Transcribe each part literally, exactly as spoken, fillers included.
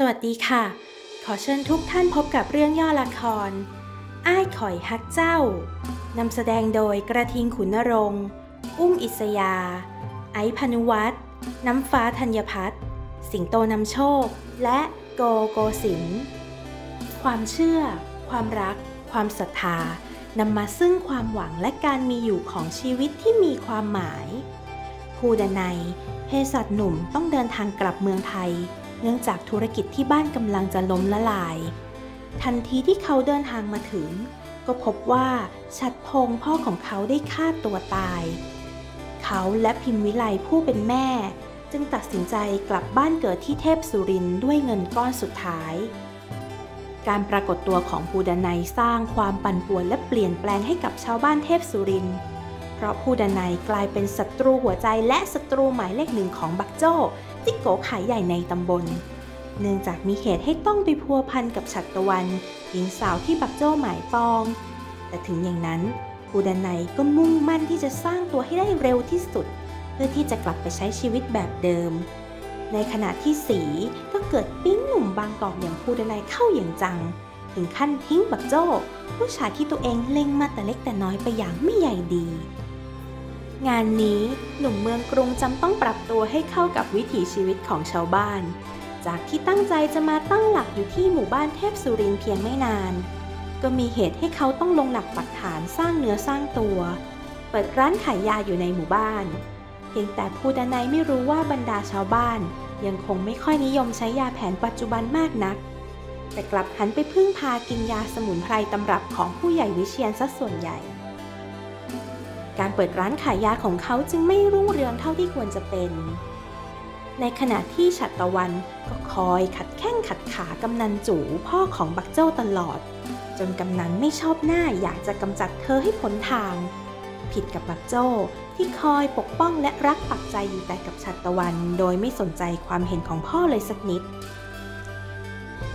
สวัสดีค่ะขอเชิญทุกท่านพบกับเรื่องย่อละครอ้ายข่อยฮักเจ้านำแสดงโดยกระทิงขุนนรงค์อุ้มอิสยาไอซ์พานุวัฒน์น้ำฟ้าธัญพัฒน์สิงโตนำโชคและโกโกสินความเชื่อความรักความศรัทธานำมาซึ่งความหวังและการมีอยู่ของชีวิตที่มีความหมายภูดนัยเภสัชหนุ่มต้องเดินทางกลับเมืองไทยเนื่องจากธุรกิจที่บ้านกำลังจะล้มละลายทันทีที่เขาเดินทางมาถึงก็พบว่าชัดพงศ์พ่อของเขาได้ฆ่าตัวตายเขาและพิมวิไลผู้เป็นแม่จึงตัดสินใจกลับบ้านเกิดที่เทพสุรินทร์ด้วยเงินก้อนสุดท้ายการปรากฏตัวของภูดนัยสร้างความปั่นป่วนและเปลี่ยนแปลงให้กับชาวบ้านเทพสุรินทร์เพราะภูดนัยกลายเป็นศัตรูหัวใจและศัตรูหมายเลขหนึ่งของบักโจ้จิโกขายใหญ่ในตำบลเนื่องจากมีเหตุให้ต้องไปพัวพันกับฉัตรวรรณหญิงสาวที่บักโจ้หมายปองแต่ถึงอย่างนั้นภูดนัยก็มุ่งมั่นที่จะสร้างตัวให้ได้เร็วที่สุดเพื่อที่จะกลับไปใช้ชีวิตแบบเดิมในขณะที่สีก็เกิดปิ๊งหนุ่มบางกอกอย่างภูดนัยเข้าอย่างจังถึงขั้นทิ้งบักโจ้ผู้ชายที่ตัวเองเล็งมาแต่เล็กแต่น้อยไปอย่างไม่ใหญ่ดีงานนี้หนุ่มเมืองกรุงจำต้องปรับตัวให้เข้ากับวิถีชีวิตของชาวบ้านจากที่ตั้งใจจะมาตั้งหลักอยู่ที่หมู่บ้านเทพสุรินทร์เพียงไม่นานก็มีเหตุให้เขาต้องลงหลักปักฐานสร้างเนื้อสร้างตัวเปิดร้านขายยาอยู่ในหมู่บ้านเพียงแต่ภูดนัยไม่รู้ว่าบรรดาชาวบ้านยังคงไม่ค่อยนิยมใช้ยาแผนปัจจุบันมากนักแต่กลับหันไปพึ่งพากินยาสมุนไพรตำรับของผู้ใหญ่วิเชียรซะส่วนใหญ่การเปิดร้านขายยาของเขาจึงไม่รุ่งเรืองเท่าที่ควรจะเป็นในขณะที่ฉัตรวรรณก็คอยขัดแข้งขัดขากำนันจู๋พ่อของบักเจ้าตลอดจนกำนันไม่ชอบหน้าอยากจะกำจัดเธอให้พ้นทางผิดกับบักเจ้าที่คอยปกป้องและรักปักใจอยู่แต่กับฉัตรวรรณโดยไม่สนใจความเห็นของพ่อเลยสักนิด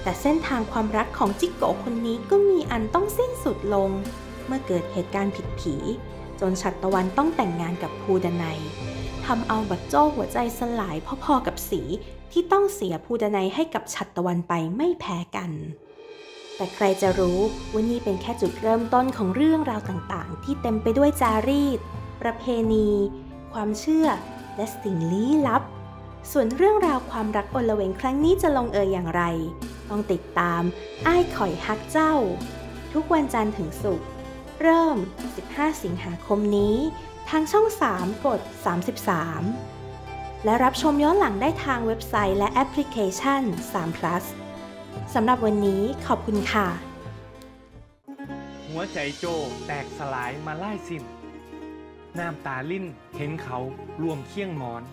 แต่เส้นทางความรักของจิโกะคนนี้ก็มีอันต้องสิ้นสุดลงเมื่อเกิดเหตุการณ์ผิดผีจนฉัตรวรรณต้องแต่งงานกับภูดนัยทำเอาบักโจ้หัวใจสลายพอๆกับสีที่ต้องเสียภูดนัยให้กับฉัตรวรรณไปไม่แพ้กันแต่ใครจะรู้ว่านี่เป็นแค่จุดเริ่มต้นของเรื่องราวต่างๆที่เต็มไปด้วยจารีตประเพณีความเชื่อและสิ่งลี้ลับส่วนเรื่องราวความรักอลเวงครั้งนี้จะลงเอยอย่างไรต้องติดตามอ้ายข่อยฮักเจ้าทุกวันจันทร์ถึงศุกร์เริ่ม สิบห้า สิงหาคมนี้ทางช่อง สาม กด สามสิบสามและรับชมย้อนหลังได้ทางเว็บไซต์และแอปพลิเคชัน สาม พลัส สำหรับวันนี้ขอบคุณค่ะหัวใจโจแตกสลายมาไล่ซิมน้ำตาลิ่นเห็นเขารวมเคี่ยงหมอน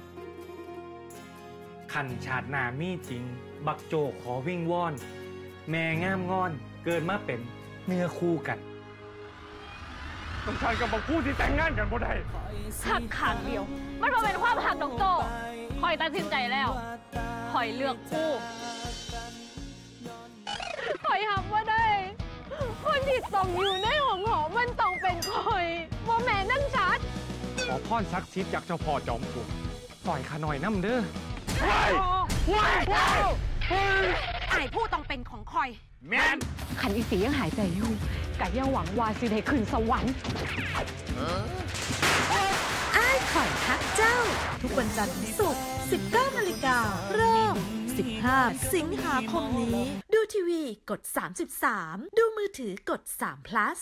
ขันชาดนามีจริงบักโจขอวิ่งว่อนแม่ง่ามงอนเกินมาเป็นเนื้อคู่กันฉันกับผู้ที่แต่งงานกันบ่ได้หักขาดเดียวมันมาเป็นความหักดอกโต้คอยตัดสินใจแล้วคอยเลือกคู่คอยหักว่าได้คนที่ส่งอยู่ในห้องหอมันต้องเป็นคอยว่าแม่นั่งชัดขอพ่อนซักชิดจากเจ้าพ่อจอมขุนปล่อยขาหน่อยน้ำเด้อไว้ไว้ไว้ไอ้ผู้ต้องเป็นของคอยแมนขันอีสียังหายใจอยู่ไก่ย่าหวังวาสิได้ขึ้นสวรรค์อ้ายข่อยฮักเจ้าทุกวันจันทร์ถึงศุกร์ สิบเก้า นาฬิกาเริ่ม สิบห้า สิงหาคมนี้ดูทีวีกด สามสิบสาม ดูมือถือกด สาม พลัส